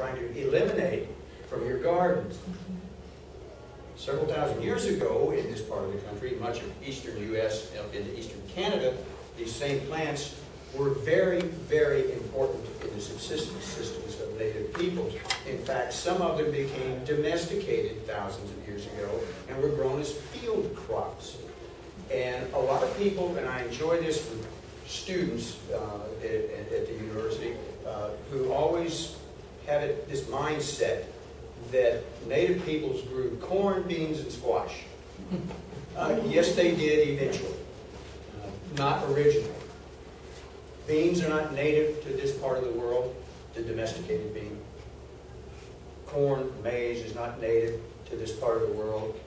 trying to eliminate from your gardens. Several thousand years ago in this part of the country, much of eastern U.S. up into eastern Canada, these same plants were very, very important in the subsistence systems of native peoples. In fact, some of them became domesticated thousands of years ago and were grown as field crops. And a lot of people, and I enjoy this from students at the university, who always had this mindset that native peoples grew corn, beans, and squash. Yes, they did eventually. Not originally. Beans are not native to this part of the world, the domesticated bean. Corn, maize is not native to this part of the world.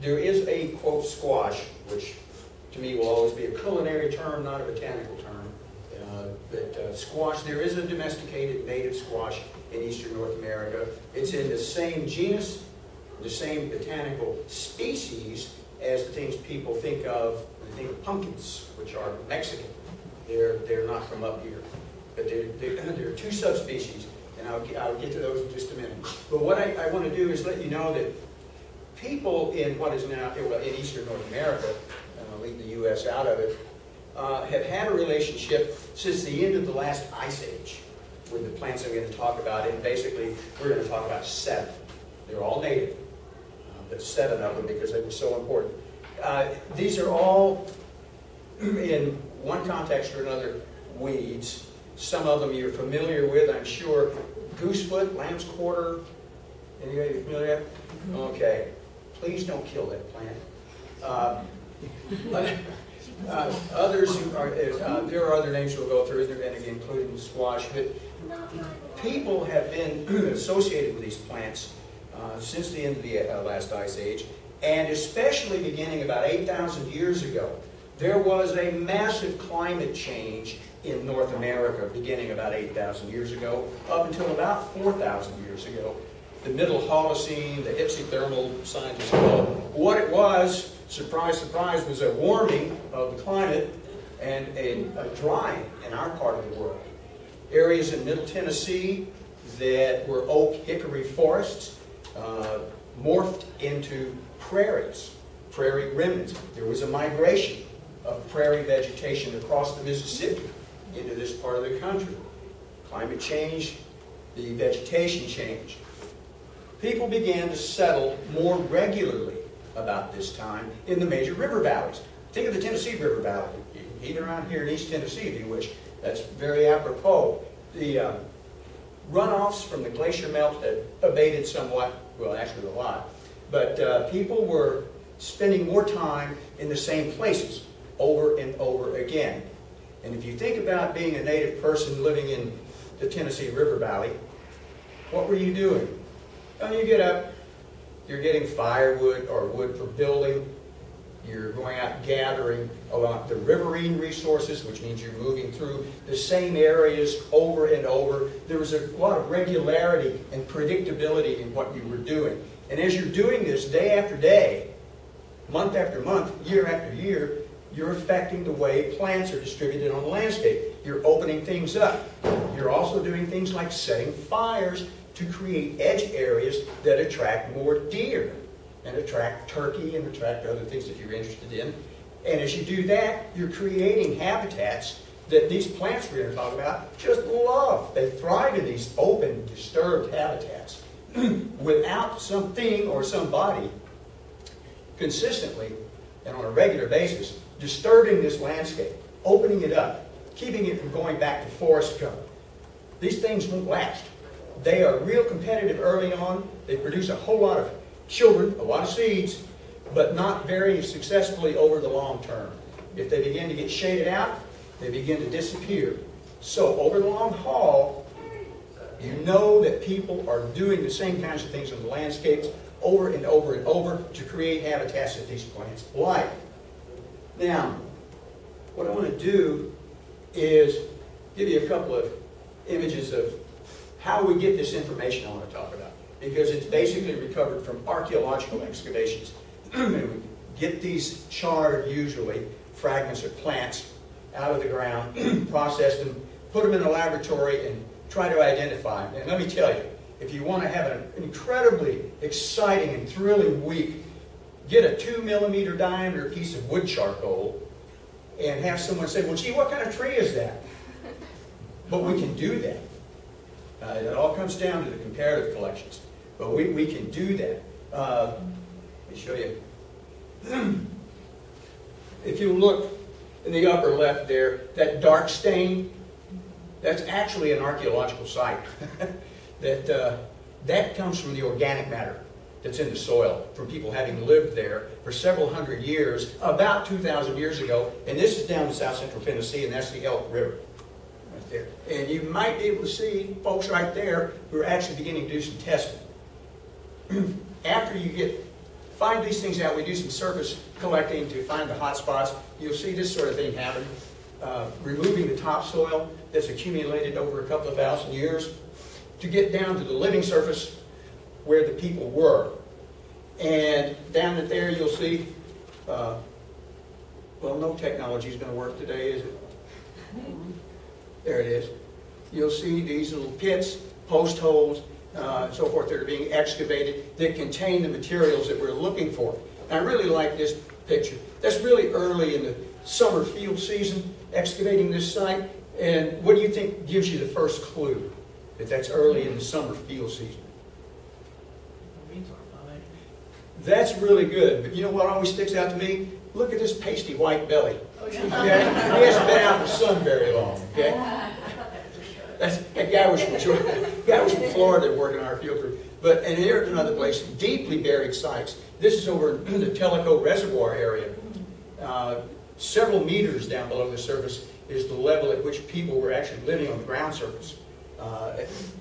There is a, quote, squash, which to me will always be a culinary term, not a botanical term. Squash, there is a domesticated native squash in eastern North America. It's in the same genus, the same botanical species as the things people think of when they think of pumpkins, which are Mexican. They're not from up here. But there are two subspecies, and I'll get to those in just a minute. But what I want to do is let you know that people in what is now, well, in eastern North America, and I'll leave the U.S. out of it, have had a relationship since the end of the last ice age with the plants I'm going to talk about. And basically, we're going to talk about seven. They're all native, but seven of them because they were so important. These are all, in one context or another, weeds. Some of them you're familiar with, I'm sure. Goosefoot, lamb's quarter. Anybody familiar with that? Okay. Please don't kill that plant. Others who are, there are other names we'll go through, and again, including squash, but people have been associated with these plants since the end of the last ice age, and especially beginning about 8,000 years ago, there was a massive climate change in North America beginning about 8,000 years ago, up until about 4,000 years ago. The Middle Holocene, the Hypsithermal, scientists call it. What it was, surprise, surprise, was a warming of the climate and a drying in our part of the world. Areas in Middle Tennessee that were oak hickory forests morphed into prairies, prairie remnants. There was a migration of prairie vegetation across the Mississippi into this part of the country. Climate change, the vegetation changed. People began to settle more regularly about this time in the major river valleys. Think of the Tennessee River Valley, even around here in East Tennessee, if you wish. That's very apropos. The runoffs from the glacier melt had abated somewhat, well, actually a lot, but people were spending more time in the same places over and over again. And if you think about being a native person living in the Tennessee River Valley, what were you doing? Well, you get up, you're getting firewood or wood for building. You're going out gathering a lot of the riverine resources, which means you're moving through the same areas over and over. There was a lot of regularity and predictability in what you were doing. And as you're doing this day after day, month after month, year after year, you're affecting the way plants are distributed on the landscape. You're opening things up. You're also doing things like setting fires to create edge areas that attract more deer and attract turkey and attract other things that you're interested in. And as you do that, you're creating habitats that these plants we're going to talk about just love. They thrive in these open, disturbed habitats without something or somebody consistently and on a regular basis disturbing this landscape, opening it up, keeping it from going back to forest cover. These things won't last. They are real competitive early on. They produce a whole lot of children, a lot of seeds, but not very successfully over the long term. If they begin to get shaded out, they begin to disappear. So over the long haul, you know that people are doing the same kinds of things on the landscapes over and over and over to create habitats that these plants like. Now, what I want to do is give you a couple of images of how we get this information I want to talk about, because it's basically recovered from archaeological excavations. And we get these charred, usually, fragments of plants out of the ground, process them, put them in a laboratory, and trying to identify them. And let me tell you, if you want to have an incredibly exciting and thrilling week, get a 2mm diameter piece of wood charcoal and have someone say, well, gee, what kind of tree is that? But we can do that. It all comes down to the comparative collections. But we can do that. Let me show you. If you look in the upper left there, that dark stain, that's actually an archaeological site. That comes from the organic matter that's in the soil, from people having lived there for several hundred years, about 2,000 years ago. And this is down in south central Tennessee, and that's the Elk River right there. And you might be able to see folks right there who are actually beginning to do some testing. After you find these things out, we do some surface collecting to find the hot spots. You'll see this sort of thing happen. Removing the topsoil that's accumulated over a couple of thousand years to get down to the living surface where the people were. And down at there you'll see, well, no technology is going to work today, is it? There it is. You'll see these little pits, post holes, so forth, that are being excavated that contain the materials that we're looking for. And I really like this picture. That's really early in the summer field season, excavating this site. And what do you think gives you the first clue that that's early in the summer field season? That's really good, but you know what always sticks out to me? Look at this pasty white belly. Okay? He hasn't been out in the sun very long. Okay? That guy was from Georgia. Guy was from Florida working on our field crew. And here's another place, deeply buried sites. This is over in the Tellico Reservoir area. Several meters down below the surface is the level at which people were actually living on the ground surface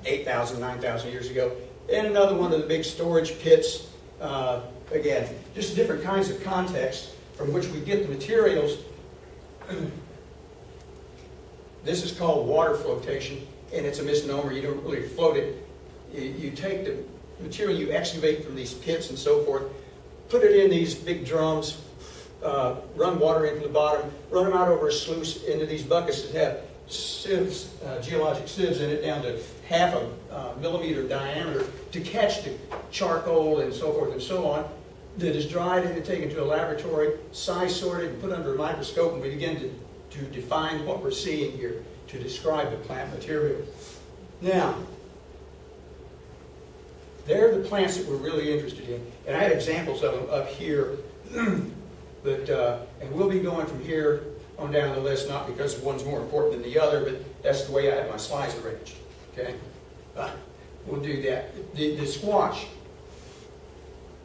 8,000, 9,000 years ago. And another one of the big storage pits. Again, just different kinds of contexts from which we get the materials. This is called water flotation, and it's a misnomer. You don't really float it. You take the material you excavate from these pits and so forth, put it in these big drums, run water into the bottom, run them out over a sluice into these buckets that have sieves, geologic sieves in it, down to half a millimeter diameter to catch the charcoal and so forth and so on, that is dried and taken to a laboratory, size sorted and put under a microscope, and we begin to define what we're seeing here, to describe the plant material. Now, they're the plants that we're really interested in, and I had examples of them up here, but, and we'll be going from here on down the list, not because one's more important than the other, but that's the way I have my slides arranged. Okay, we'll do that. The squash.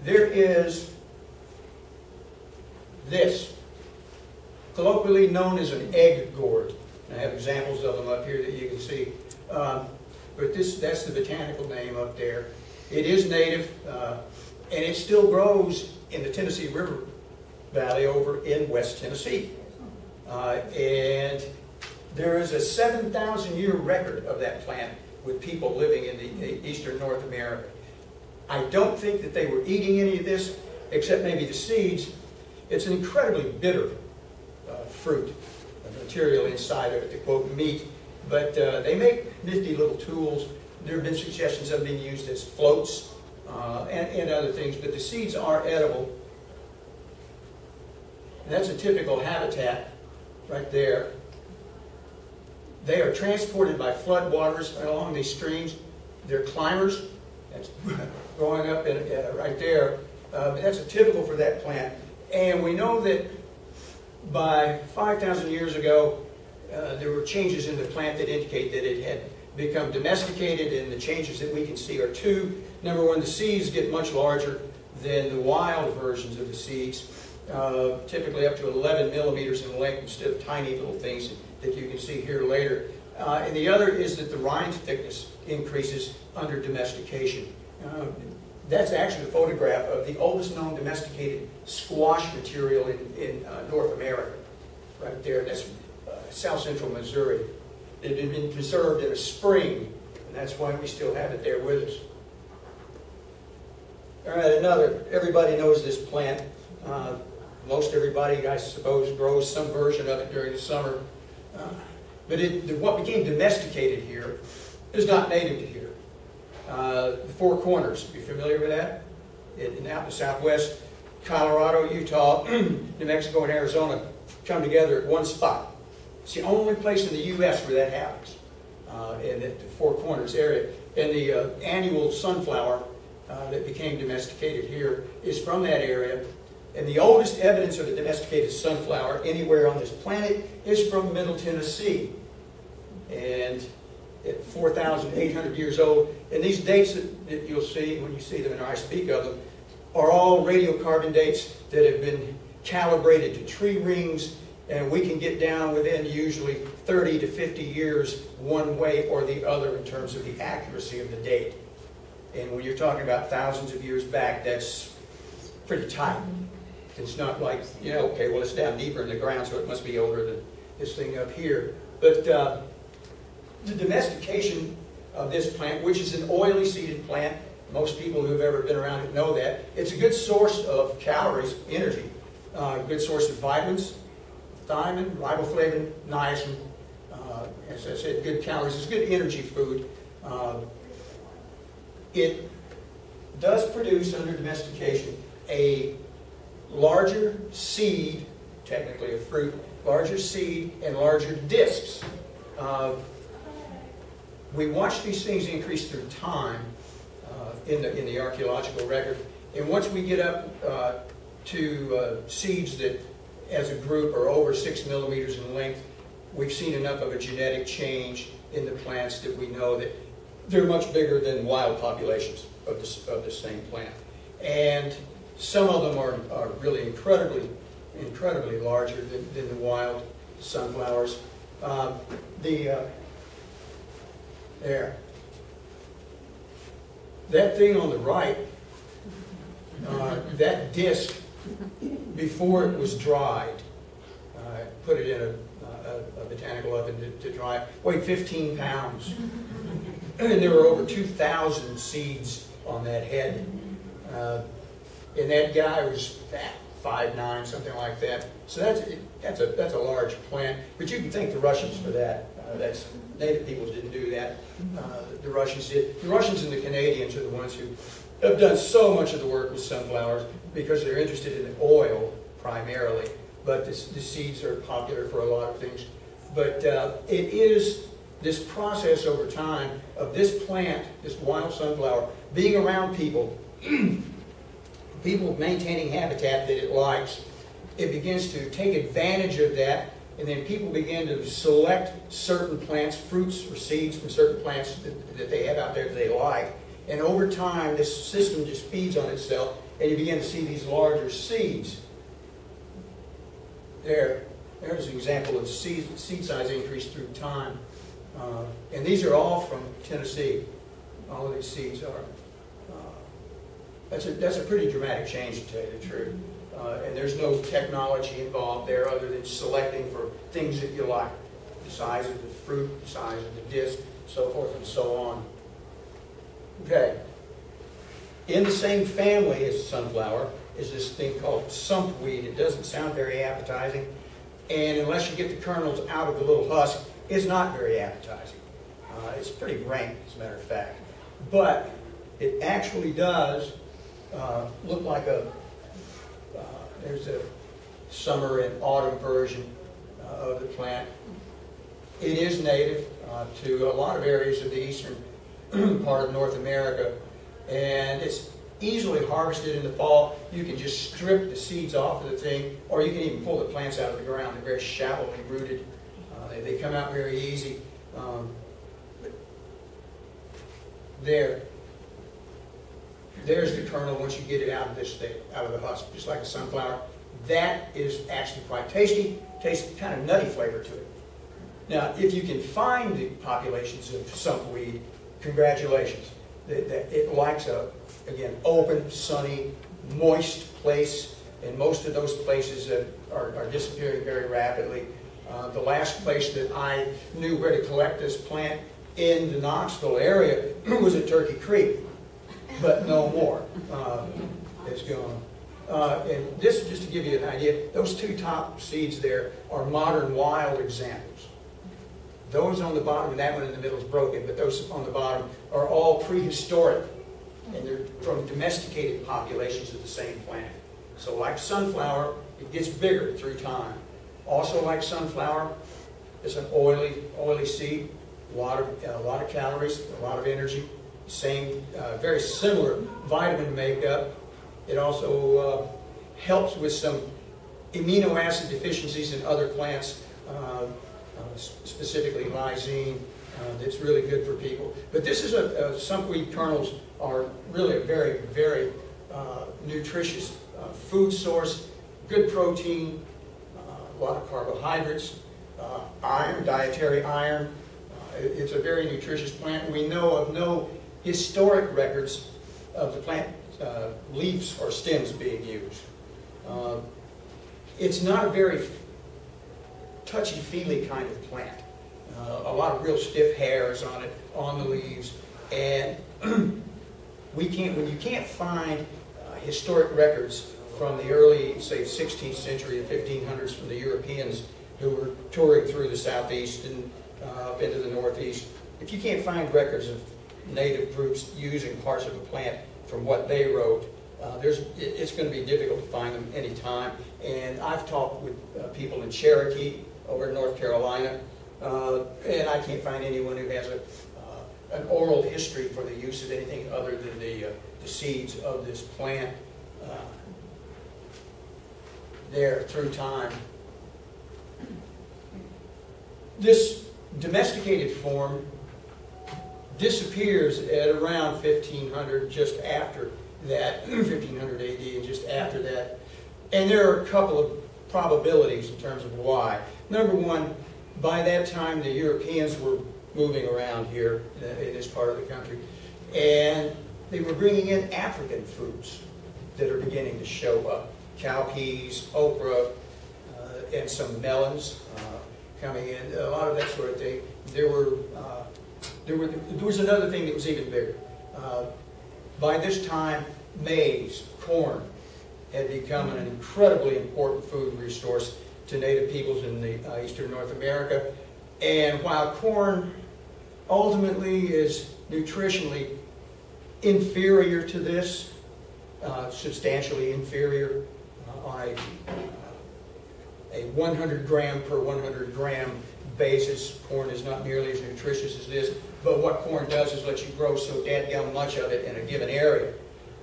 There is this, colloquially known as an egg gourd. And I have examples of them up here that you can see. But that's the botanical name up there. It is native, and it still grows in the Tennessee River Valley over in West Tennessee. And there is a 7,000-year record of that plant with people living in the eastern North America. I don't think that they were eating any of this, except maybe the seeds. It's an incredibly bitter fruit, the material inside of it, to quote meat. But they make nifty little tools. There have been suggestions of being used as floats and other things, but the seeds are edible. And that's a typical habitat right there. They are transported by floodwaters along these streams. They're climbers. That's growing up right there. That's a typical for that plant. And we know that by 5,000 years ago, there were changes in the plant that indicate that it had become domesticated, and the changes that we can see are two. Number one, the seeds get much larger than the wild versions of the seeds, typically up to 11 millimeters in length instead of tiny little things that you can see here later. And the other is that the rind thickness increases under domestication. That's actually a photograph of the oldest known domesticated squash material in North America, right there. That's south central Missouri. It had been preserved in a spring, and that's why we still have it there with us. All right, another. Everybody knows this plant. Most everybody, I suppose, grows some version of it during the summer. But what became domesticated here is not native to here. The Four Corners, you familiar with that? In the southwest, Colorado, Utah, New Mexico, and Arizona come together at one spot. It's the only place in the U.S. where that happens, in the Four Corners area. And the annual sunflower that became domesticated here is from that area. And the oldest evidence of a domesticated sunflower anywhere on this planet is from Middle Tennessee. And at 4,800 years old. And these dates that you'll see when you see them and I speak of them are all radiocarbon dates that have been calibrated to tree rings, and we can get down within usually 30 to 50 years one way or the other in terms of the accuracy of the date. And when you're talking about thousands of years back, that's pretty tight. It's not like, you know, okay, well, it's down deeper in the ground, so it must be older than this thing up here. But the domestication of this plant, which is an oily seeded plant, most people who have ever been around it know that. It's a good source of calories, energy, a good source of vitamins, thiamine, riboflavin, niacin. As I said, good calories. It's good energy food. It does produce, under domestication, a larger seed, technically a fruit, larger seed and larger discs. We watch these things increase through time in the archaeological record. And once we get up to seeds that, as a group, are over 6 millimeters in length, we've seen enough of a genetic change in the plants that we know that they're much bigger than wild populations of the same plant. And some of them are really incredibly larger than the wild sunflowers. There. That thing on the right, that disc, before it was dried, put it in a botanical oven to dry, weighed 15 pounds. And there were over 2,000 seeds on that head. And that guy was fat, 5'9", something like that. So that's a large plant. But you can thank the Russians for that. That's Native people didn't do that. The Russians did. The Russians and the Canadians are the ones who have done so much of the work with sunflowers because they're interested in oil primarily, but the seeds are popular for a lot of things. But it is this process over time of this plant, this wild sunflower, being around people, people maintaining habitat that it likes. It begins to take advantage of that. And then people begin to select certain plants, fruits or seeds from certain plants that they have out there that they like. And over time, this system just feeds on itself, and you begin to see these larger seeds. There's an example of seed size increase through time. And these are all from Tennessee. All of these seeds are. That's a pretty dramatic change, to tell you the truth. And there's no technology involved there other than selecting for things that you like. The size of the fruit, the size of the disc, so forth and so on. Okay. In the same family as sunflower is this thing called sumpweed. It doesn't sound very appetizing. And unless you get the kernels out of the little husk, it's not very appetizing. It's pretty rank, as a matter of fact. But it actually does look like a... There's a summer and autumn version of the plant. It is native to a lot of areas of the eastern part of North America, and it's easily harvested in the fall. You can just strip the seeds off of the thing, or you can even pull the plants out of the ground. They're very shallowly rooted. They come out very easy. There's the kernel once you get it out of this thing, out of the husk, just like a sunflower. That is actually quite tasty. Tastes kind of nutty flavor to it. Now, if you can find the populations of sumpweed, congratulations. It likes again, open, sunny, moist place, and most of those places that are disappearing very rapidly. The last place that I knew where to collect this plant in the Knoxville area was at Turkey Creek. But no more is gone. And this, just to give you an idea, those two top seeds there are modern wild examples. Those on the bottom, and that one in the middle is broken, but those on the bottom are all prehistoric, and they're from domesticated populations of the same plant. So like sunflower, it gets bigger through time. Also like sunflower, it's an oily seed, a lot of calories, a lot of energy, same, very similar vitamin makeup. It also helps with some amino acid deficiencies in other plants, specifically lysine, that's really good for people. But this is sunkweed kernels are really a very, very nutritious food source, good protein, a lot of carbohydrates, iron, dietary iron. It's a very nutritious plant. We know of no historic records of the plant leaves or stems being used. It's not a very touchy-feely kind of plant. A lot of real stiff hairs on it, on the leaves, and when you can't find historic records from the early, say, 16th century and 1500s from the Europeans who were touring through the southeast and up into the northeast, if you can't find records of native groups using parts of a plant from what they wrote, it's going to be difficult to find them any time. And I've talked with people in Cherokee over in North Carolina, and I can't find anyone who has an oral history for the use of anything other than the seeds of this plant there through time. This domesticated form disappears at around 1500, just after that, 1500 AD, and just after that. And there are a couple of probabilities in terms of why. Number one, by that time the Europeans were moving around here in this part of the country, and they were bringing in African foods that are beginning to show up. Cowpeas, okra, and some melons coming in, a lot of that sort of thing. There was another thing that was even bigger. By this time, maize, corn, had become an incredibly important food resource to native peoples in the eastern North America. And while corn ultimately is nutritionally inferior to this, substantially inferior on a 100 gram per 100 gram basis, corn is not nearly as nutritious as this, but what corn does is let you grow so dadgum much of it in a given area.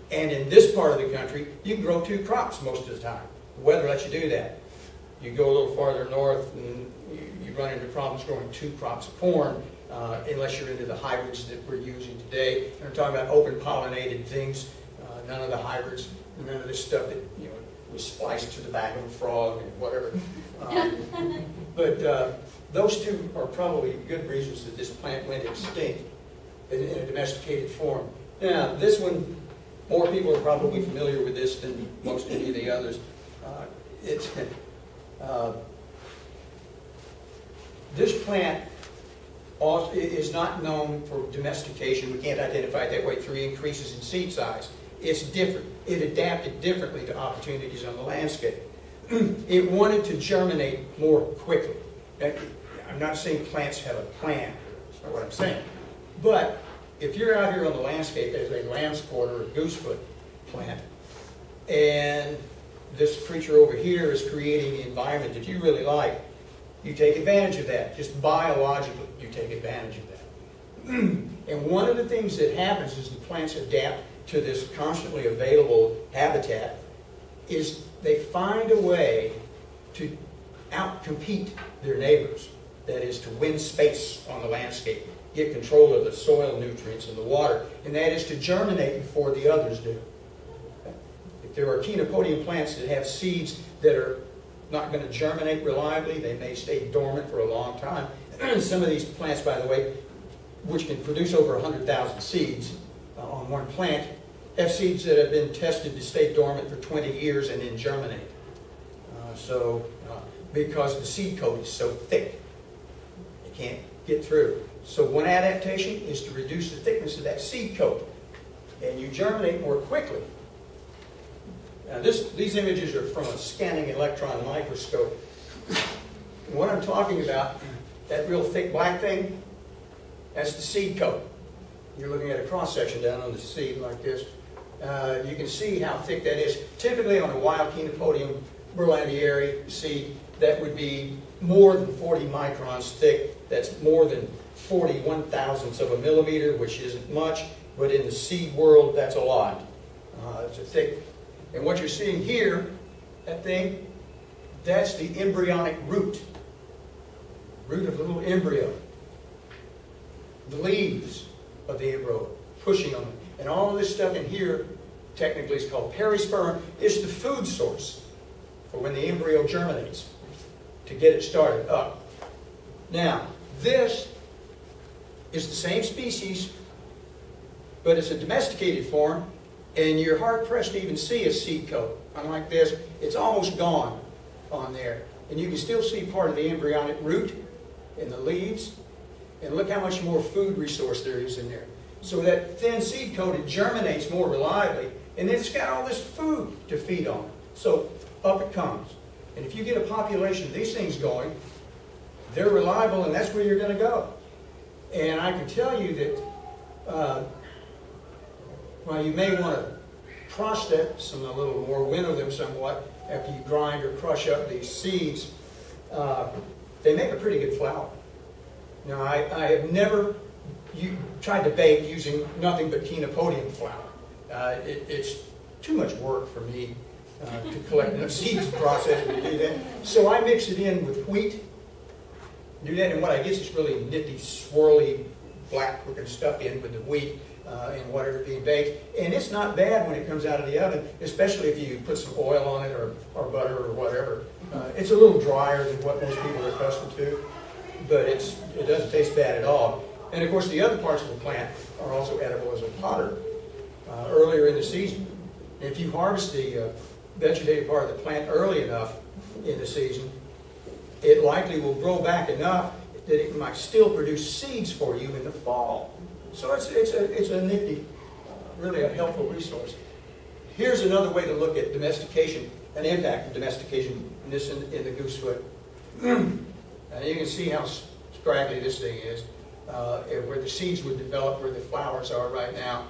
And in this part of the country, you can grow two crops most of the time. The weather lets you do that. You go a little farther north and you run into problems growing two crops of corn, unless you're into the hybrids that we're using today. And I'm talking about open pollinated things, none of the hybrids, none of this stuff that, you know, was spliced to the back of a frog and whatever. But those two are probably good reasons that this plant went extinct in a domesticated form. Now, this one, more people are probably familiar with this than most any of the others. This plant is not known for domestication. We can't identify it that way through increases in seed size. It's different. It adapted differently to opportunities on the landscape. It wanted to germinate more quickly. Now, I'm not saying plants have a plan. That's not what I'm saying. But if you're out here on the landscape as a lamb's quarter or goosefoot plant, and this creature over here is creating the environment that you really like, you take advantage of that. Just biologically, you take advantage of that. And one of the things that happens is the plants adapt to this constantly available habitat, is they find a way to outcompete their neighbors. That is, to win space on the landscape, get control of the soil nutrients and the water, and that is to germinate before the others do. If there are Chenopodium plants that have seeds that are not going to germinate reliably, they may stay dormant for a long time. Some of these plants, by the way, which can produce over 100,000 seeds on one plant, have seeds that have been tested to stay dormant for 20 years and then germinate. Because the seed coat is so thick, it can't get through. So one adaptation is to reduce the thickness of that seed coat, and you germinate more quickly. Now these images are from a scanning electron microscope. And what I'm talking about that real thick black thing, that's the seed coat. You're looking at a cross-section down on the seed like this. You can see how thick that is. Typically on a wild Chenopodium berlandieri seed, that would be more than 40 microns thick. That's more than 41 thousandths of a millimeter, which isn't much, but in the seed world, that's a lot. It's a thick. And what you're seeing here, that thing, that's the embryonic root. Root of a little embryo. The leaves of the embryo, pushing on it. And all of this stuff in here, technically is called perisperm. It's the food source for when the embryo germinates, to get it started up. Now, this is the same species, but it's a domesticated form, and you're hard-pressed to even see a seed coat. Unlike this, it's almost gone on there. And you can still see part of the embryonic root and the leaves. And look how much more food resource there is in there. So that thin seed coat, it germinates more reliably, and it's got all this food to feed on. So up it comes. And if you get a population of these things going, they're reliable, and that's where you're going to go. And I can tell you that, well, you may want to prostrate some a little more, winnow them somewhat after you grind or crush up these seeds. They make a pretty good flour. Now, I have never tried to bake using nothing but Chenopodium flour. It's too much work for me to collect enough seeds to process and do that. So I mix it in with wheat, do that, and what I get is really nitty, swirly, black-looking stuff in with the wheat and whatever being baked. And it's not bad when it comes out of the oven, especially if you put some oil on it or butter or whatever. It's a little drier than what most people are accustomed to, but it doesn't taste bad at all. And of course, the other parts of the plant are also edible as a potter earlier in the season. And if you harvest the vegetative part of the plant early enough in the season, it likely will grow back enough that it might still produce seeds for you in the fall. So it's a nifty, really a helpful resource. Here's another way to look at domestication, an impact of domestication, and this in the goosefoot. And you can see how scraggly this thing is, where the seeds would develop, where the flowers are right now.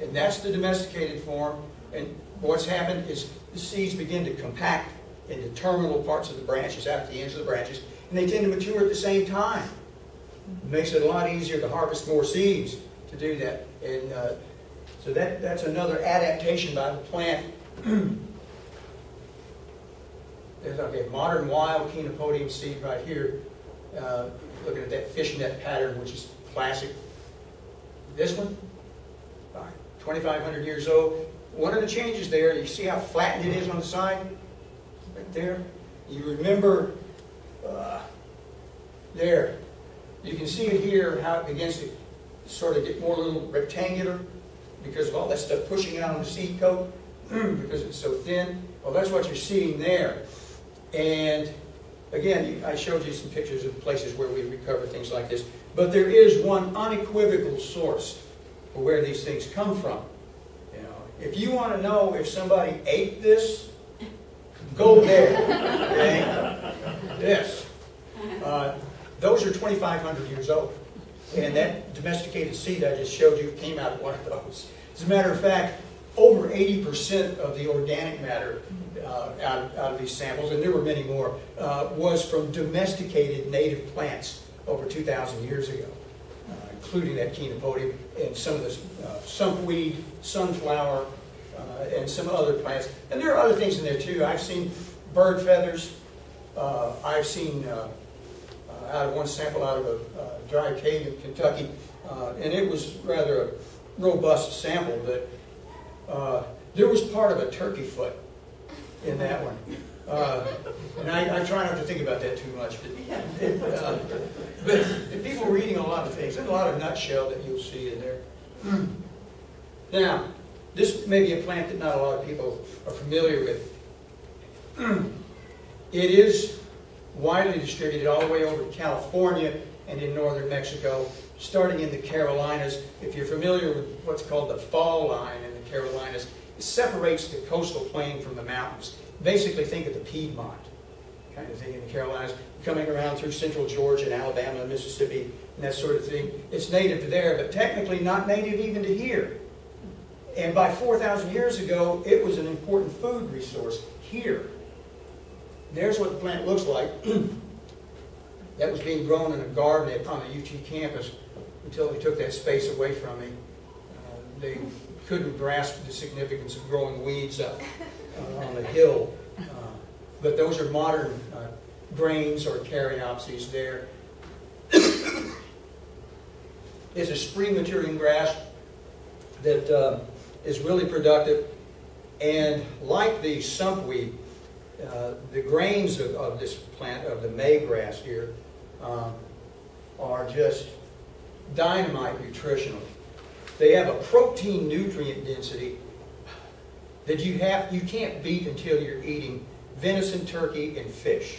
And that's the domesticated form. And what's happened is the seeds begin to compact into terminal parts of the branches, out at the ends of the branches, and they tend to mature at the same time. It makes it a lot easier to harvest more seeds to do that. And so that's another adaptation by the plant. There's a modern wild Chenopodium seed right here, looking at that fishnet pattern, which is classic. This one, 2,500 years old. One of the changes there, you see how flattened it is on the side? Right there. You remember there. You can see it here, how it begins to sort of get more little rectangular because of all that stuff pushing out on the seed coat because it's so thin. Well, that's what you're seeing there. And again, I showed you some pictures of places where we recover things like this. But there is one unequivocal source for where these things come from. You know, if you want to know if somebody ate this, go there. Okay? This. Those are 2,500 years old. And that domesticated seed I just showed you came out of one of those. As a matter of fact, over 80% of the organic matter out of these samples, and there were many more, was from domesticated native plants over 2,000 years ago, including that Chenopodium and some of the sumpweed, sunflower, and some other plants. And there are other things in there too. I've seen bird feathers. I've seen out of one sample out of a dry cave in Kentucky, and it was rather a robust sample, but there was part of a turkey foot in that one. And I try not to think about that too much. But people were eating a lot of things. There's a lot of nutshell that you'll see in there. Now, this may be a plant that not a lot of people are familiar with. It is widely distributed all the way over to California and in northern Mexico, starting in the Carolinas. If you're familiar with what's called the fall line in the Carolinas, it separates the coastal plain from the mountains. Basically, think of the Piedmont kind of thing in the Carolinas, coming around through central Georgia and Alabama and Mississippi and that sort of thing. It's native to there, but technically not native even to here. And by 4,000 years ago, it was an important food resource here. There's what the plant looks like. That was being grown in a garden on the UT campus until they took that space away from me. They couldn't grasp the significance of growing weeds up on the hill. But those are modern grains or caryopses there. It's a spring maturing grass that is really productive. And like the sumpweed, the grains of this plant, of the maize grass here, are just dynamite nutritional. They have a protein nutrient density that you can't beat until you're eating venison, turkey, and fish.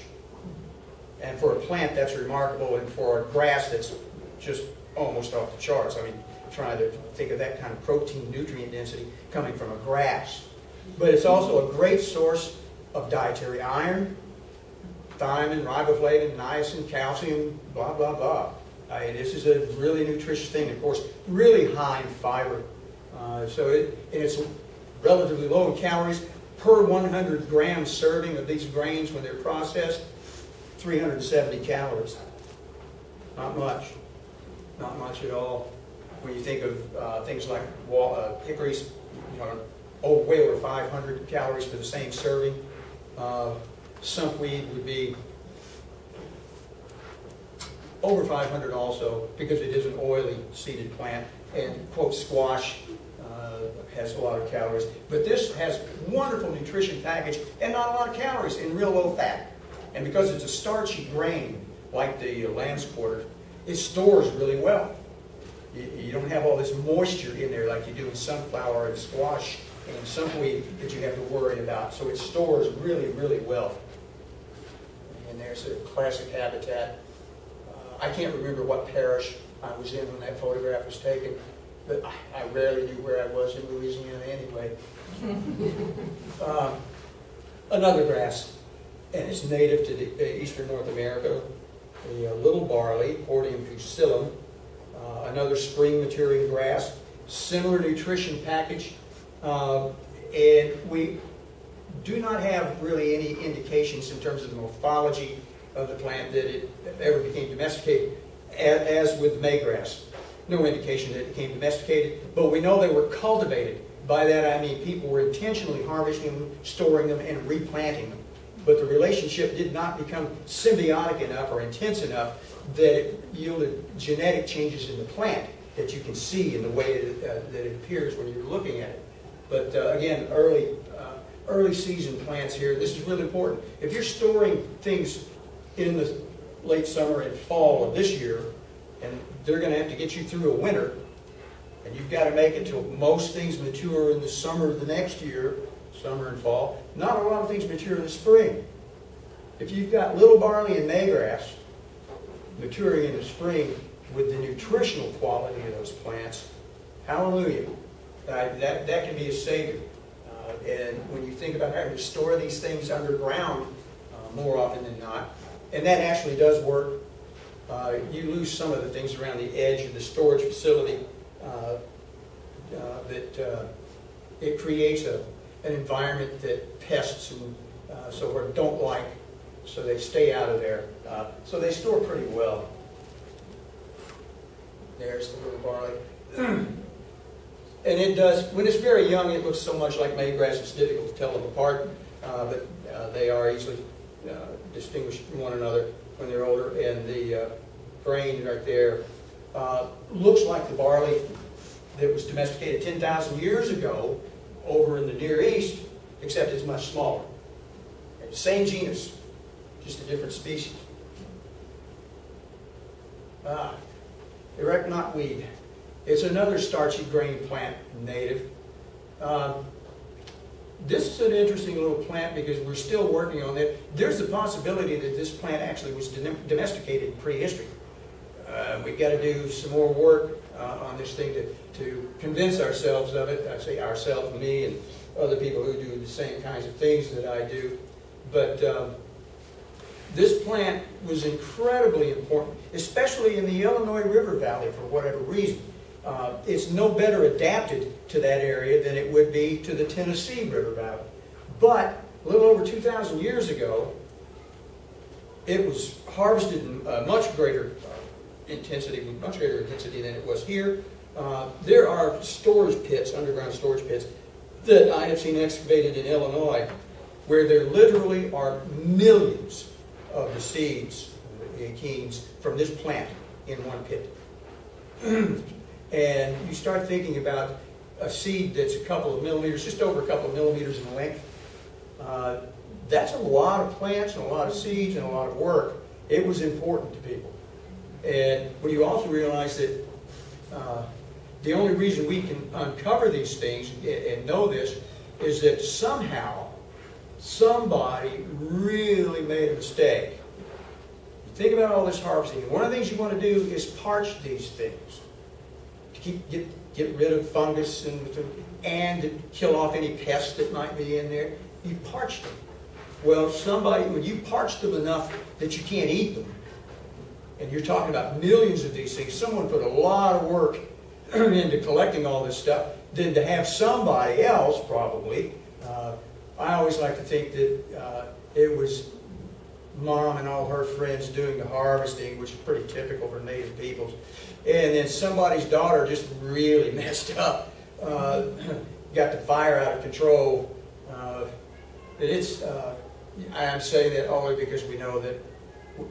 And for a plant, that's remarkable, and for a grass, that's just almost off the charts. I mean, trying to think of that kind of protein nutrient density coming from a grass. But it's also a great source of dietary iron, thiamine, riboflavin, niacin, calcium, blah, blah, blah. This is a really nutritious thing, of course, really high in fiber. And it's relatively low in calories. Per 100 gram serving of these grains when they're processed, 370 calories. Not much. Not much at all. When you think of things like hickories, you know, way over 500 calories for the same serving. Sumpweed would be over 500 also, because it is an oily seeded plant, and quote squash has a lot of calories. But this has wonderful nutrition package and not a lot of calories and real low fat. And because it's a starchy grain, like the lamb's quarter, it stores really well. You don't have all this moisture in there like you do in sunflower and squash and sumpweed that you have to worry about. So it stores really, really well. And there's a classic habitat. I can't remember what parish I was in when that photograph was taken, but I rarely knew where I was in Louisiana anyway. Another grass, and it's native to the eastern North America, the little barley, Hordeum pusillum, another spring maturing grass, similar nutrition package, and we do not have really any indications in terms of the morphology of the plant that it ever became domesticated, as with maize grass. No indication that it became domesticated, but we know they were cultivated. By that I mean people were intentionally harvesting them, storing them, and replanting them. But the relationship did not become symbiotic enough or intense enough that it yielded genetic changes in the plant that you can see in the way that it appears when you're looking at it. But again, early season plants here, this is really important. If you're storing things in the late summer and fall of this year, and they're going to have to get you through a winter, and you've got to make it till most things mature in the summer of the next year, summer and fall. Not a lot of things mature in the spring. If you've got little barley and maize grass maturing in the spring with the nutritional quality of those plants, hallelujah. That can be a savior. And when you think about having to store these things underground more often than not, and that actually does work. You lose some of the things around the edge of the storage facility that it creates an environment that pests and so forth don't like, so they stay out of there. So they store pretty well. There's the little barley. And it does, when it's very young, it looks so much like maize grass, it's difficult to tell them apart, but they are easily distinguished from one another when they're older. And the grain right there looks like the barley that was domesticated 10,000 years ago over in the Near East, except it's much smaller. And same genus, just a different species. Erect knotweed. It's another starchy grain plant, native. This is an interesting little plant because we're still working on it. There's the possibility that this plant actually was domesticated in prehistory. We've got to do some more work on this thing to convince ourselves of it. I say ourselves, me, and other people who do the same kinds of things that I do. But This plant was incredibly important, especially in the Illinois River Valley for whatever reason. It's no better adapted to that area than it would be to the Tennessee River Valley. But a little over 2,000 years ago, it was harvested in much greater intensity, with much greater intensity than it was here. There are storage pits, underground storage pits, that I have seen excavated in Illinois, where there literally are millions of the seeds, the achenes, from this plant in one pit. And you start thinking about a seed that's a couple of millimeters, just over a couple of millimeters in length. That's a lot of plants and a lot of seeds and a lot of work. It was important to people. And when you also realize that the only reason we can uncover these things and know this is that somehow somebody really made a mistake. Think about all this harvesting. One of the things you want to do is parch these things to get rid of fungus and to kill off any pests that might be in there. You parch them. Well, somebody, when you parch them enough that you can't eat them, and you're talking about millions of these things, someone put a lot of work into collecting all this stuff, then to have somebody else probably, I always like to think that it was Mom and all her friends doing the harvesting, which is pretty typical for native peoples, and then somebody's daughter just really messed up, got the fire out of control. I'm saying that only because we know that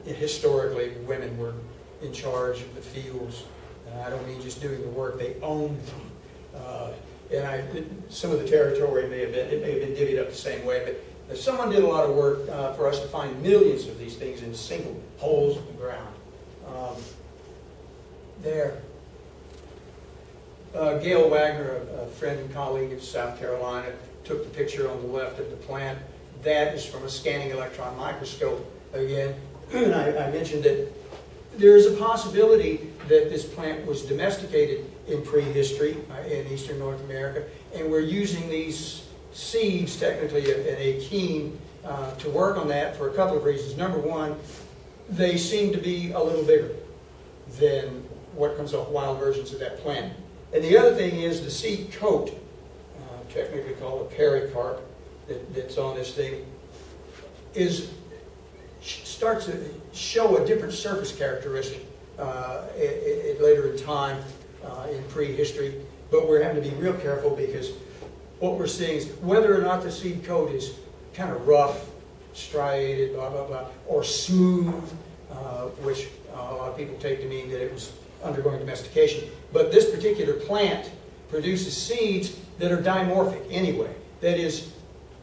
historically women were in charge of the fields. I don't mean just doing the work; they owned them. Some of the territory may have been divvied up the same way, but someone did a lot of work for us to find millions of these things in single holes in the ground. Gail Wagner, a friend and colleague in South Carolina, took the picture on the left of the plant. That is from a scanning electron microscope again. And I mentioned that there is a possibility that this plant was domesticated in prehistory in eastern North America, and we're using these seeds, technically an achene, to work on that for a couple of reasons. Number one, they seem to be a little bigger than what comes off wild versions of that plant. And the other thing is the seed coat, technically called a pericarp, that's on this thing, starts to show a different surface characteristic later in time in prehistory. But we're having to be real careful because what we're seeing is whether or not the seed coat is kind of rough, striated, blah, blah, blah, or smooth, which a lot of people take to mean that it was undergoing domestication. But this particular plant produces seeds that are dimorphic anyway. That is,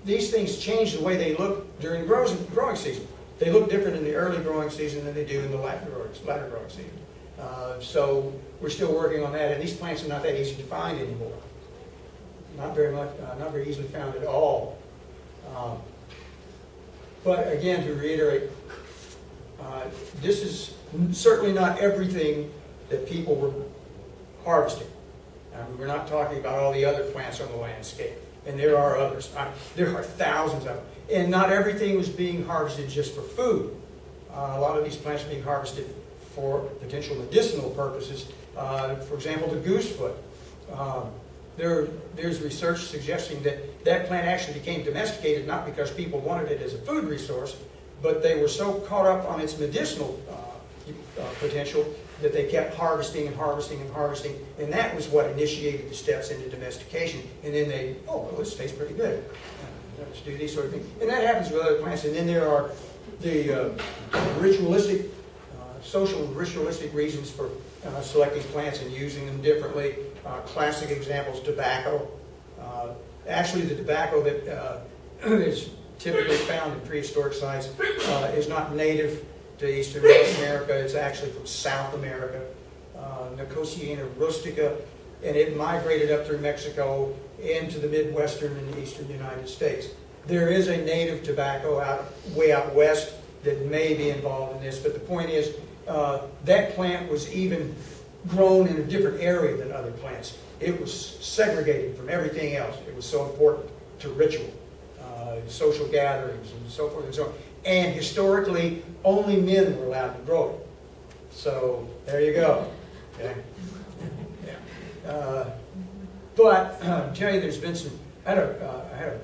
these things change the way they look during growing season. They look different in the early growing season than they do in the latter growing season. So we're still working on that, and these plants are not that easy to find anymore. Not very easily found at all. But again, to reiterate, this is certainly not everything that people were harvesting. We're not talking about all the other plants on the landscape, and there are others. There are thousands of them. And not everything was being harvested just for food. A lot of these plants are being harvested for potential medicinal purposes. For example, the goosefoot. There's research suggesting that that plant actually became domesticated not because people wanted it as a food resource, but they were so caught up on its medicinal potential that they kept harvesting and harvesting and harvesting, and that was what initiated the steps into domestication. And then they, oh, well, this tastes pretty good. Let's do these sort of things. And that happens with other plants. And then there are the ritualistic, social ritualistic reasons for selecting plants and using them differently. Classic examples, tobacco. Actually, the tobacco that is typically found in prehistoric sites is not native to eastern North America. It's actually from South America. Nicotiana rustica, and it migrated up through Mexico into the Midwestern and Eastern United States. There is a native tobacco way out west that may be involved in this, but the point is that plant was even grown in a different area than other plants. It was segregated from everything else. It was so important to ritual, social gatherings, and so forth and so on. and historically only men were allowed to grow it. So there you go. Okay. Yeah. But Jerry, there's been some. I had a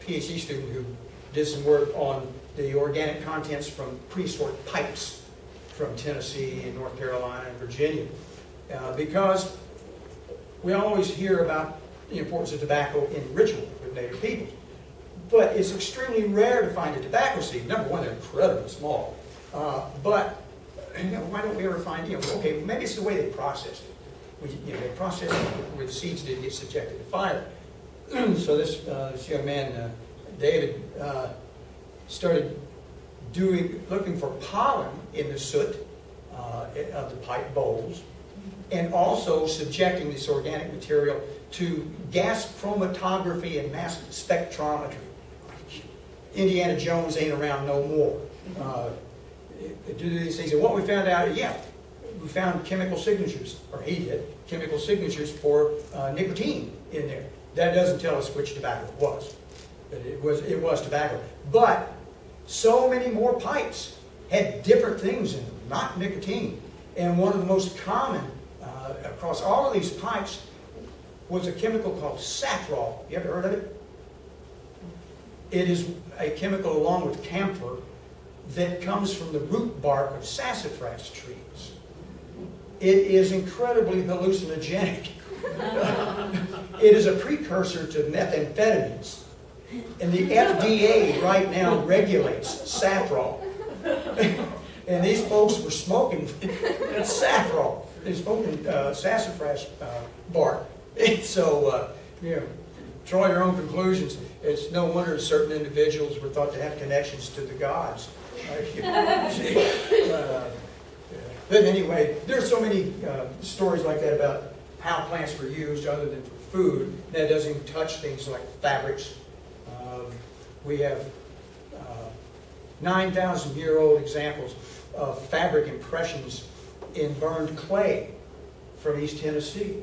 PhD student who did some work on the organic contents from prehistoric pipes from Tennessee and North Carolina and Virginia, because we always hear about the importance of tobacco in ritual with Native people, but it's extremely rare to find a tobacco seed. Number one, they're incredibly small, but you know, why don't we ever find? You know, okay, maybe it's the way they processed it. You know, they processed it where the seeds didn't get subjected to fire. So this young man, David, started looking for pollen in the soot of the pipe bowls, and also subjecting this organic material to gas chromatography and mass spectrometry. Indiana Jones ain't around no more. Do these things, and what we found out, yeah, we found chemical signatures, or he did, chemical signatures for nicotine in there. That doesn't tell us which tobacco it was, but it was tobacco. But so many more pipes had different things in them, not nicotine. And one of the most common across all of these pipes was a chemical called safrole. You ever heard of it? It is a chemical along with camphor that comes from the root bark of sassafras trees. It is incredibly hallucinogenic. It is a precursor to methamphetamines. And the FDA right now regulates safrole. And these folks were smoking safrole. They smoked sassafras bark. And so, you know, draw your own conclusions. It's no wonder certain individuals were thought to have connections to the gods. But anyway, there's so many stories like that about how plants were used other than for food. That doesn't touch things like fabrics. We have 9,000-year-old examples of fabric impressions in burned clay from East Tennessee.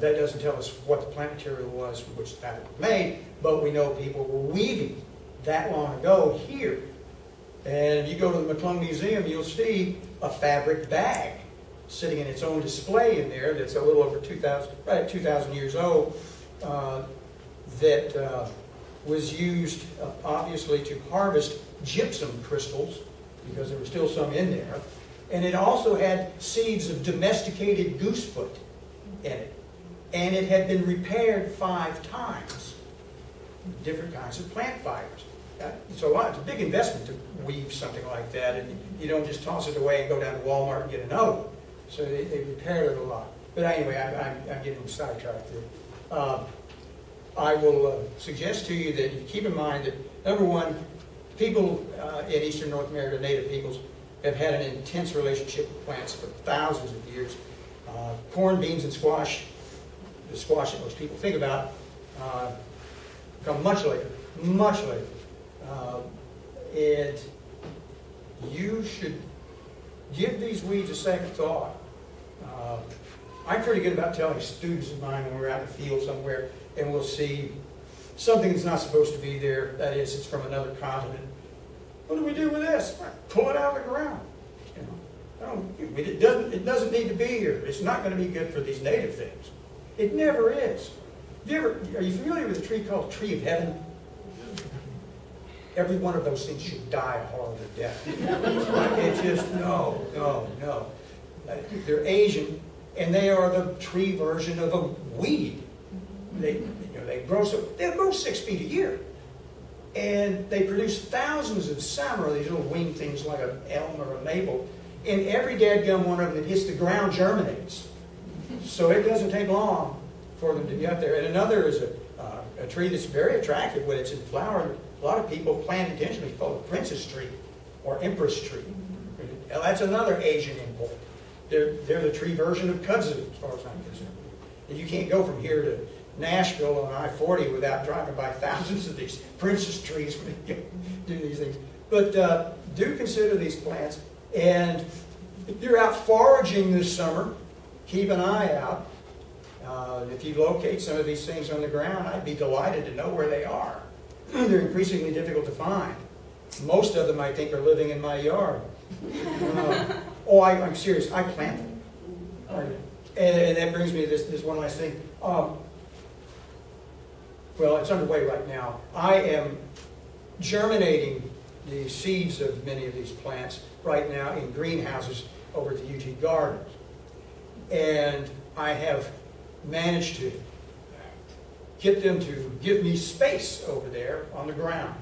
That doesn't tell us what the plant material was from which the fabric was made, but we know people were weaving that long ago here. And if you go to the McClung Museum, you'll see a fabric bag sitting in its own display in there that's a little over 2,000, right at 2,000 years old, that was used obviously to harvest gypsum crystals, because there were still some in there. And it also had seeds of domesticated goosefoot in it. And it had been repaired 5 times, different kinds of plant fibers. It's a big investment to weave something like that, and you don't just toss it away and go down to Walmart and get another. So they repaired it a lot. But anyway, I'm getting sidetracked here. I will suggest to you that you keep in mind that, number one, people in Eastern North America, Native peoples, have had an intense relationship with plants for thousands of years. Corn, beans, and squash, the squash that most people think about, come much later, much later. And you should give these weeds a second thought. I'm pretty good about telling students of mine when we're out in the field somewhere and we'll see something that's not supposed to be there, that is, it's from another continent. What do we do with this? Pull it out of the ground. You know, it doesn't need to be here. It's not going to be good for these native things. It never is. Are you familiar with a tree called Tree of Heaven? Every one of those things should die a horrible death. It's just, no, no, no. They're Asian, and they are the tree version of a weed. They'll grow 6 feet a year. And they produce thousands of summer, these little winged things like an elm or a maple. And every dadgum one of them that hits the ground germinates. So it doesn't take long for them to get there. And another is a tree that's very attractive when it's in flower. A lot of people plant intentionally called Princess Tree or Empress Tree. Now, that's another Asian import. They're the tree version of kudzu, as far as I'm concerned. And you can't go from here to Nashville on I-40 without driving by thousands of these Princess Trees when you do these things. But do consider these plants. And if you're out foraging this summer, keep an eye out. If you locate some of these things on the ground, I'd be delighted to know where they are. They're increasingly difficult to find. Most of them, I think, are living in my yard. I'm serious. I plant them. Okay. And that brings me to this one last thing. Well, it's underway right now. I am germinating the seeds of many of these plants right now in greenhouses over at the UT Gardens. And I have managed to get them to give me space over there on the ground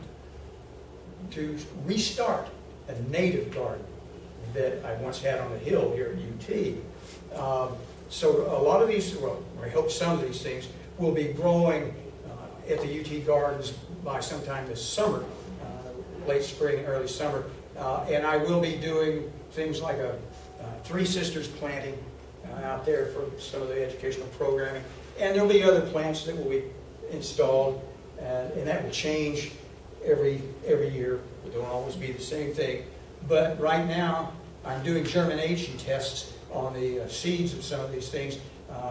to restart a native garden that I once had on the hill here at UT. So a lot of these, well, I hope some of these things will be growing at the UT Gardens by sometime this summer, late spring and early summer. And I will be doing things like a Three Sisters planting out there for some of the educational programming. And there'll be other plants that will be installed, and that will change every year. It won't always be the same thing. But right now, I'm doing germination tests on the seeds of some of these things.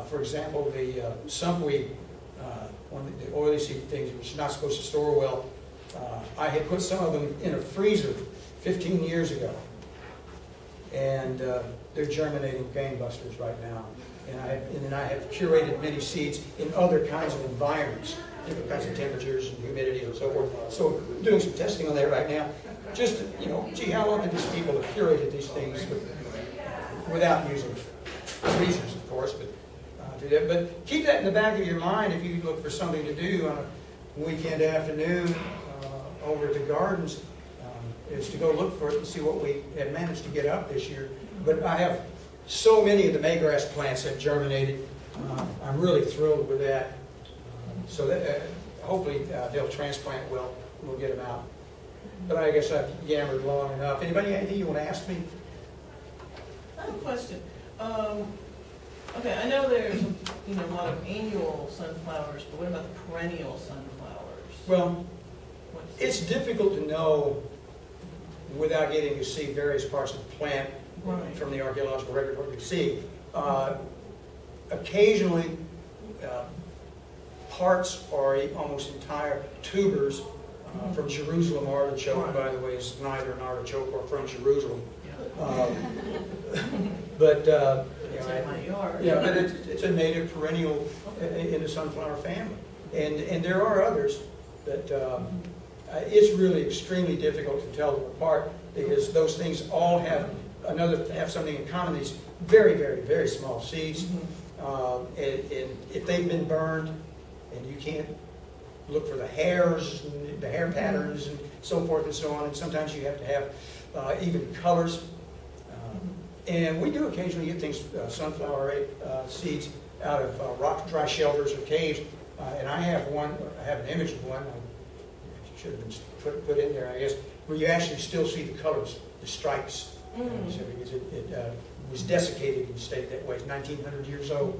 For example, the sumpweed, one of the oily seed things, which is not supposed to store well. I had put some of them in a freezer 15 years ago, and they're germinating gangbusters right now. And I have curated many seeds in other kinds of environments, different kinds of temperatures and humidity and so forth. So I'm doing some testing on that right now. Just, you know, gee, how long did these people have curated these things without using freezers, of course, but keep that in the back of your mind if you look for something to do on a weekend afternoon over at the gardens, is to go look for it and see what we had managed to get up this year. But I have so many of the maygrass plants have germinated. I'm really thrilled with that. So that, hopefully they'll transplant well. We'll get them out. But I guess I've yammered long enough. Anybody anything you want to ask me? I have a question. Okay, I know there's a lot of annual sunflowers, but what about the perennial sunflowers? Well, it's difficult to know without getting to see various parts of the plant. Right. From the archaeological record, what we see. Occasionally, parts or almost entire tubers from Jerusalem artichoke, right. By the way, is neither an artichoke or from Jerusalem. Yeah. But it's a native perennial in the sunflower family. And there are others, but it's really extremely difficult to tell them apart because those things all have something in common, these very, very, very small seeds. Mm-hmm. And if they've been burned, and you can't look for the hairs, and the hair patterns, and so forth and so on, and sometimes you have to have even colors. And we do occasionally get things, sunflower seeds, out of rock dry shelters or caves. And I have an image of one, I should have been put in there, I guess, where you actually still see the colors, the stripes. Mm-hmm. So it was desiccated and stayed that way. It's 1,900 years old.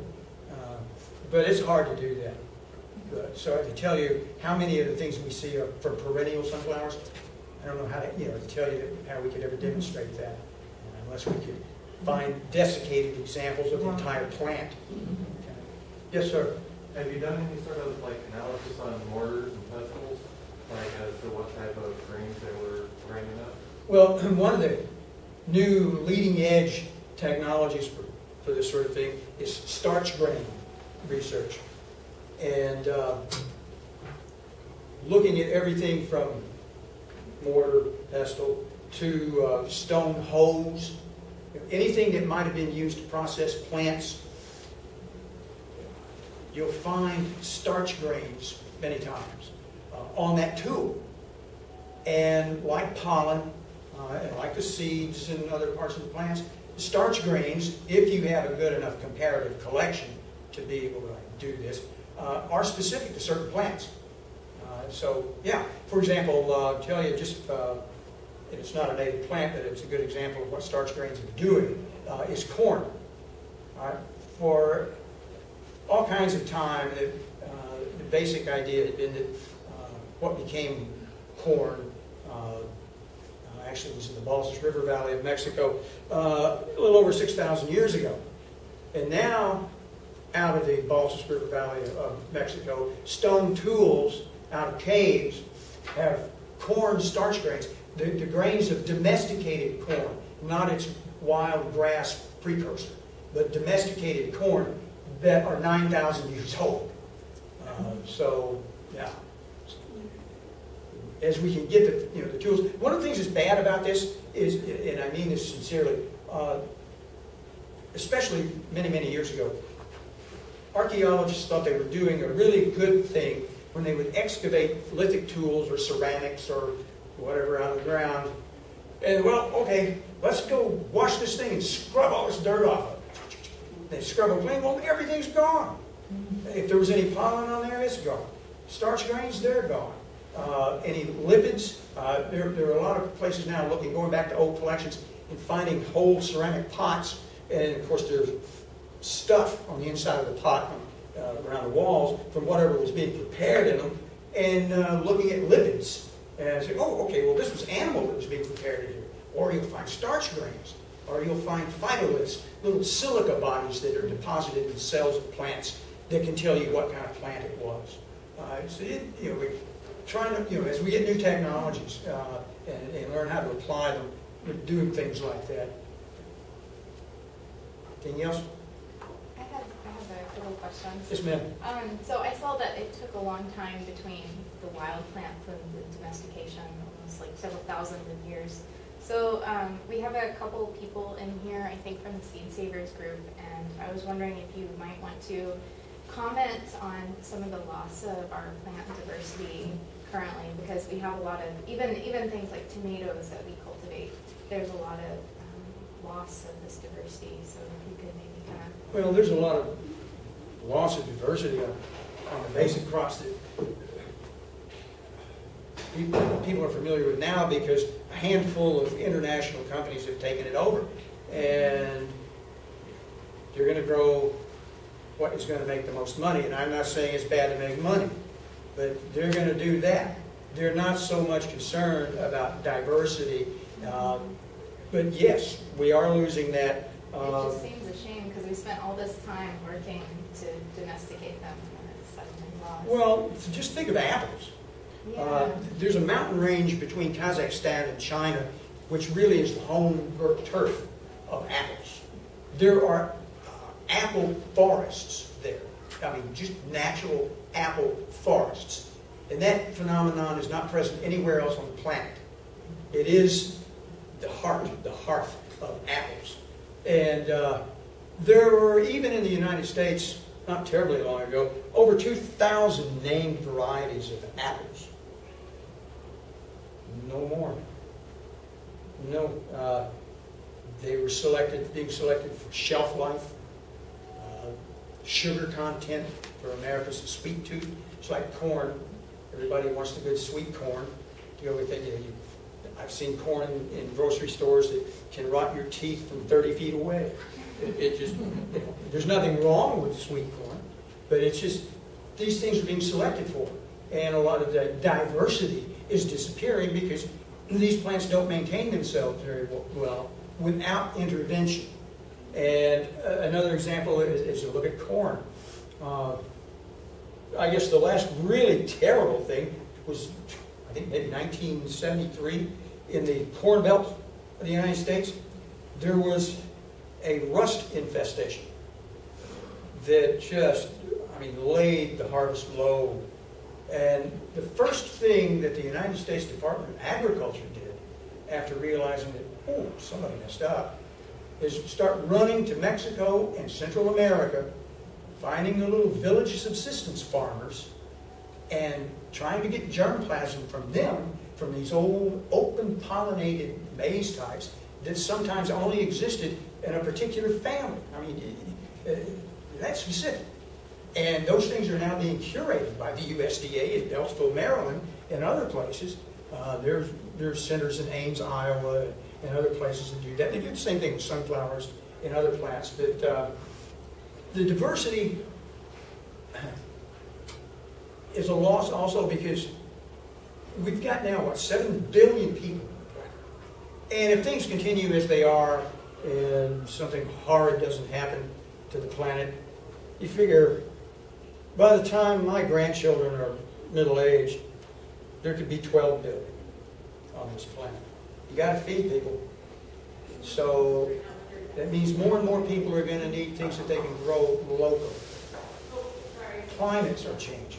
But it's hard to do that. But, so I can tell you how many of the things we see are from perennial sunflowers. I don't know how to tell you how we could ever demonstrate that unless we could find desiccated examples of the entire plant. Okay. Yes, sir? Have you done any sort of analysis on mortars and pestles, as to what type of grains they were grinding up? Well, one of the new leading-edge technologies for this sort of thing is starch grain research. And looking at everything from mortar, pestle, to stone holes, anything that might have been used to process plants, you'll find starch grains many times on that tool. And like pollen, and like the seeds and other parts of the plants, starch grains, if you have a good enough comparative collection to be able to do this, are specific to certain plants. So, yeah, for example, I'll tell you just, it's not a native plant, but it's a good example of what starch grains are doing, is corn. For all kinds of time, the basic idea had been that what became corn actually was in the Balsas River Valley of Mexico a little over 6,000 years ago. And now, out of the Balsas River Valley of Mexico, stone tools out of caves have corn starch grains. the grains of domesticated corn, not its wild grass precursor, but domesticated corn that are 9,000 years old. So, yeah. As we can get the, the tools. One of the things that's bad about this is, and I mean this sincerely, especially many, many years ago, archaeologists thought they were doing a really good thing when they would excavate lithic tools or ceramics or whatever out of the ground. And, well, okay, let's go wash this thing and scrub all this dirt off of it. They scrub it clean, well, everything's gone. If there was any pollen on there, it's gone. Starch grains, they're gone. Any lipids, there are a lot of places now looking, going back to old collections and finding whole ceramic pots. And, of course, there's stuff on the inside of the pot around the walls from whatever was being prepared in them, and looking at lipids. And say, oh, okay, well, this was animal that was being prepared in here. Or you'll find starch grains, or you'll find phytoliths, little silica bodies that are deposited in cells of plants that can tell you what kind of plant it was. So, we're trying to, as we get new technologies and learn how to apply them, we're doing things like that. Anything else? I have a couple questions. Yes, ma'am. So I saw that it took a long time between the wild plants and the domestication, almost like several thousands of years. So we have a couple people in here, I think from the Seed Savers group, and I was wondering if you might want to comment on some of the loss of our plant diversity currently, because we have a lot of, even things like tomatoes that we cultivate, there's a lot of loss of this diversity. So if you could maybe kind of... Well, there's a lot of loss of diversity on the basic crops that people are familiar with now, because a handful of international companies have taken it over. And you're going to grow what is going to make the most money. And I'm not saying it's bad to make money, but they're going to do that. They're not so much concerned about diversity. But yes, we are losing that. It just seems a shame, because we spent all this time working to domesticate them, and it's suddenly lost. Well, just think of apples. Yeah. There's a mountain range between Kazakhstan and China, which really is the home turf of apples. There are apple forests there. I mean, just natural apple forests. And that phenomenon is not present anywhere else on the planet. It is the hearth of apples. And there were, even in the United States, not terribly long ago, over 2,000 named varieties of apples. No more. No, they were selected, being selected for shelf life, sugar content for America's sweet tooth. It's like corn. Everybody wants the good sweet corn. You know, we think, I've seen corn in grocery stores that can rot your teeth from 30 feet away. It just, there's nothing wrong with sweet corn, but it's just these things are being selected for, and a lot of the diversity is disappearing because these plants don't maintain themselves very well without intervention. And another example is a look at corn. I guess the last really terrible thing was, I think maybe 1973, in the Corn Belt of the United States, there was a rust infestation that just, I mean, laid the harvest low. And the first thing that the United States Department of Agriculture did after realizing that, oh, somebody messed up, is start running to Mexico and Central America, finding the little village subsistence farmers and trying to get germplasm from them, from these old open pollinated maize types that sometimes only existed in a particular family. I mean, that's specific. And those things are now being curated by the USDA in Beltsville, Maryland, and other places. There's centers in Ames, Iowa, and other places that do that. They do the same thing with sunflowers and other plants. But the diversity is a loss also because we've got now, what, 7 billion people on the planet. And if things continue as they are, and something horrid doesn't happen to the planet, you figure by the time my grandchildren are middle-aged, there could be 12 billion. on this planet. You got to feed people. So that means more and more people are going to need things that they can grow locally. Climates are changing.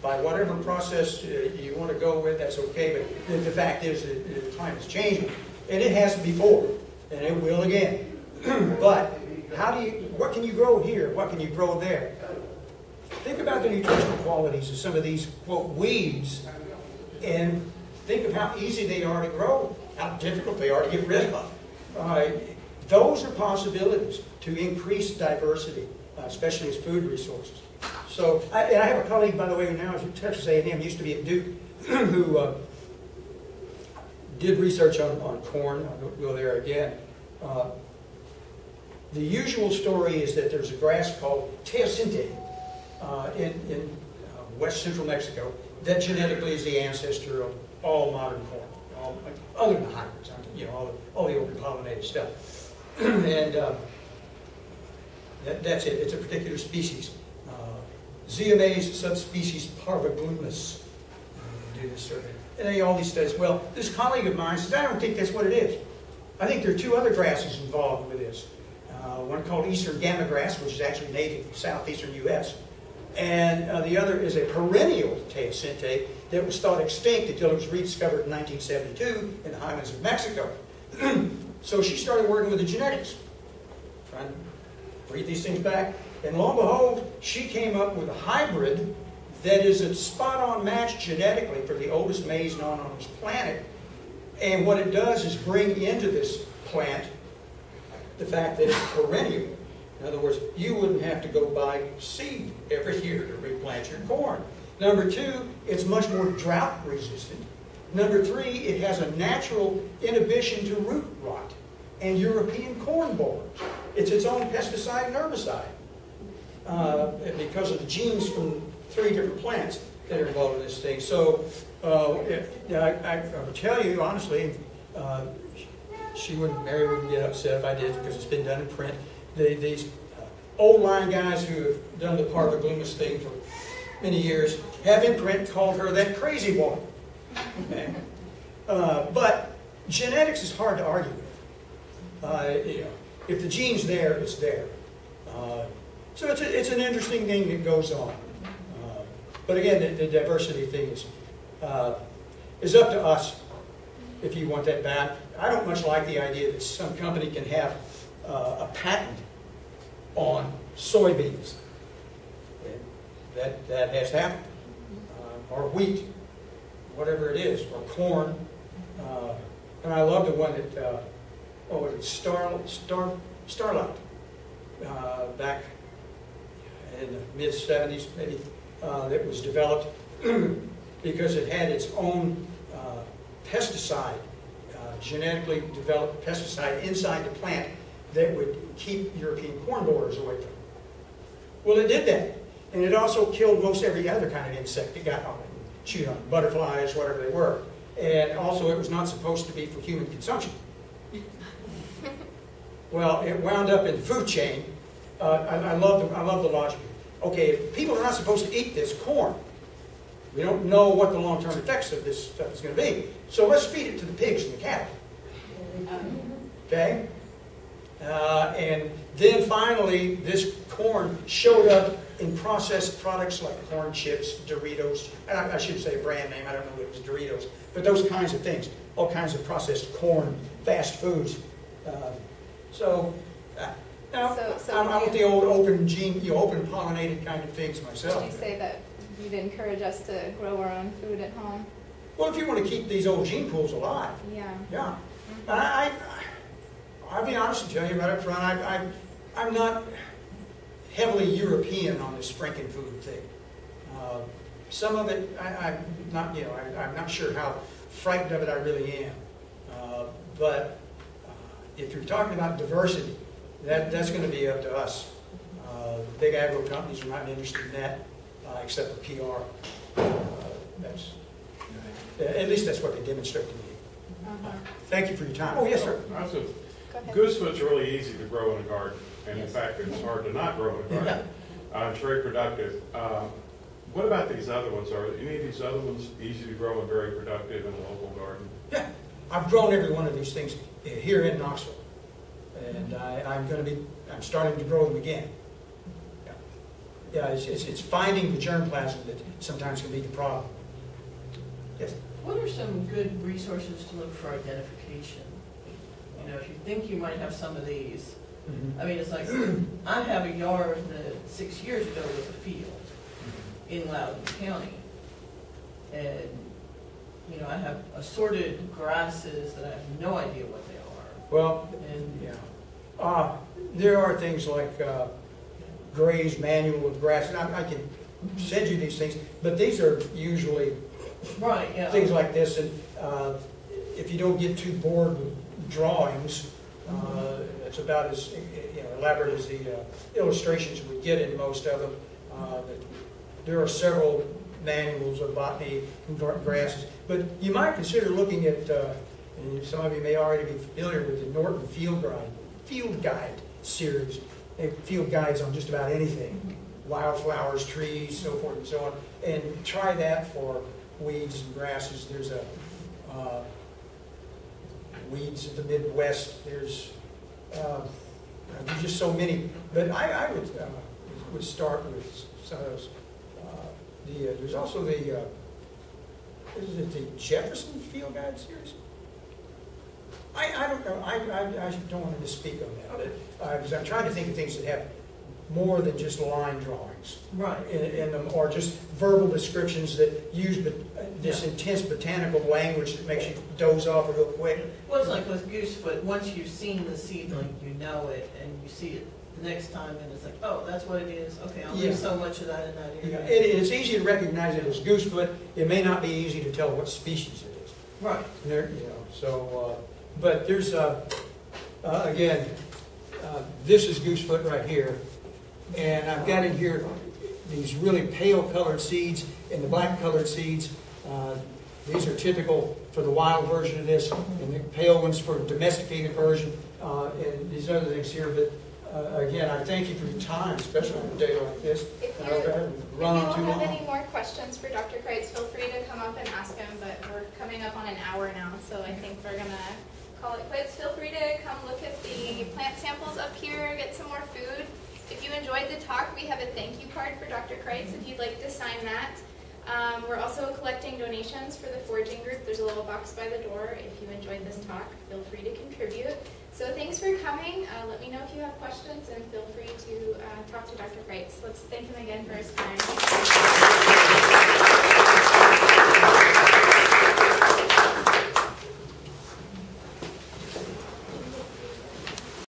By whatever process you want to go with, that's okay, but the fact is that the climate's changing. And it has before, and it will again. But what can you grow here? What can you grow there? Think about the nutritional qualities of some of these, quote, weeds, and think of how easy they are to grow, how difficult they are to get rid of. Those are possibilities to increase diversity, especially as food resources. So, and I have a colleague, by the way, who now is at Texas A&M, used to be at Duke, who did research on corn. I won't go there again. The usual story is that there's a grass called Teosinte in west central Mexico that genetically is the ancestor of all modern corn, other than the hybrids, you know, all the over-pollinated stuff. And that's it. It's a particular species. Zea mays subspecies parviglumis. Do this survey. And they always says, well, this colleague of mine says, I don't think that's what it is. I think there are two other grasses involved with this. One called Eastern Gamma grass, which is actually native from southeastern U.S. And the other is a perennial teosinte that was thought extinct until it was rediscovered in 1972 in the highlands of Mexico. So she started working with the genetics, trying to breed these things back. And lo and behold, she came up with a hybrid that is a spot-on match genetically for the oldest maize known on this planet. And what it does is bring into this plant the fact that it's perennial. In other words, you wouldn't have to go buy seed every year to replant your corn. Number two, it's much more drought resistant. Number three, it has a natural inhibition to root rot and European corn borer. It's its own pesticide and herbicide because of the genes from three different plants that are involved in this thing. So I would tell you, honestly, Mary wouldn't get upset if I did, because it's been done in print. These old line guys who have done the parviglumis thing for many years have in print called her that crazy woman. Okay. But genetics is hard to argue with. You know, if the gene's there, it's there. So it's an interesting thing that goes on. But again, the diversity thing is up to us if you want that back. I don't much like the idea that some company can have a patent on soybeans. That has happened. Or wheat, whatever it is, or corn. And I love the one that, Starlite, back in the mid-70s maybe, that was developed because it had its own pesticide, genetically developed pesticide inside the plant that would keep European corn borers away from it. Well, it did that. And it also killed most every other kind of insect that got on it, chewed on, butterflies, whatever they were. And also, it was not supposed to be for human consumption. Well, it wound up in the food chain. I love the logic. Okay, if people are not supposed to eat this corn, we don't know what the long-term effects of this stuff is going to be. So let's feed it to the pigs and the cattle. Okay? And then finally, this corn showed up in processed products like corn chips, Doritos. And I should say a brand name. I don't know if it was Doritos. But those kinds of things. All kinds of processed corn, fast foods. I'm with the old open gene, open pollinated kind of things myself. Would you say that you'd encourage us to grow our own food at home? Well, if you want to keep these old gene pools alive. Yeah. Yeah. Mm-hmm. I'll be honest and tell you right up front, I'm not heavily European on this Frankenfood thing. Some of it, I'm not sure how frightened of it I really am. But if you're talking about diversity, that's going to be up to us. Big agro companies are not interested in that, except for PR. At least that's what they demonstrate to me. Thank you for your time. Oh, yes, sir. Goose foot's really easy to grow in a garden, and in fact, it's hard to not grow in a garden. It's very productive. What about these other ones? Are any of these other ones easy to grow and very productive in a local garden? Yeah, I've grown every one of these things here in Knoxville, and I'm starting to grow them again. Yeah, it's finding the germplasm that sometimes can be the problem. Yes. What are some good resources to look for identification? You know, if you think you might have some of these, mm-hmm. I mean, it's like I have a yard that 6 years ago was a field in Loudoun County, and you know I have assorted grasses that I have no idea what they are. Well, and yeah, there are things like Gray's Manual of Grass, and I can send you these things, but these are usually right, yeah, things like this, and if you don't get too bored with drawings, it's about as elaborate as the illustrations we get in most of them. There are several manuals of botany and grasses, but you might consider looking at, and some of you may already be familiar with the Norton Field Guide series. They have field guides on just about anything, wildflowers, trees, so forth and so on, and try that for weeds and grasses. There's a Weeds of the Midwest, there's just so many, but I would start with some of those. There's also the is it the Jefferson Field Guide series? I don't know. I don't want to misspeak on that, because I'm trying to think of things that have more than just line drawings, right? In them, or just verbal descriptions that use this intense botanical language that makes you doze off real quick. Well, it's like with goosefoot. Once you've seen the seedling, you know it, and you see it the next time, and it's like, oh, that's what it is. Okay, I'll do so much of that in that area. Yeah. It's easy to recognize it as goosefoot. It may not be easy to tell what species it is. Right. There, so, but there's again, this is goosefoot right here. And I've got in here these really pale colored seeds and the black colored seeds. These are typical for the wild version of this, and the pale ones for domesticated version, and these other things here. But again, I thank you for your time, especially on a day like this. If you don't have any more questions for Dr. Crites, feel free to come up and ask him, but we're coming up on an hour now, so I think we're going to call it quits. Feel free to come look at the plant samples up here, get some more food. If you enjoyed the talk, we have a thank you card for Dr. Crites if you'd like to sign that. We're also collecting donations for the foraging group. There's a little box by the door. If you enjoyed this talk, feel free to contribute. So thanks for coming. Let me know if you have questions, and feel free to talk to Dr. Crites. Let's thank him again for his time.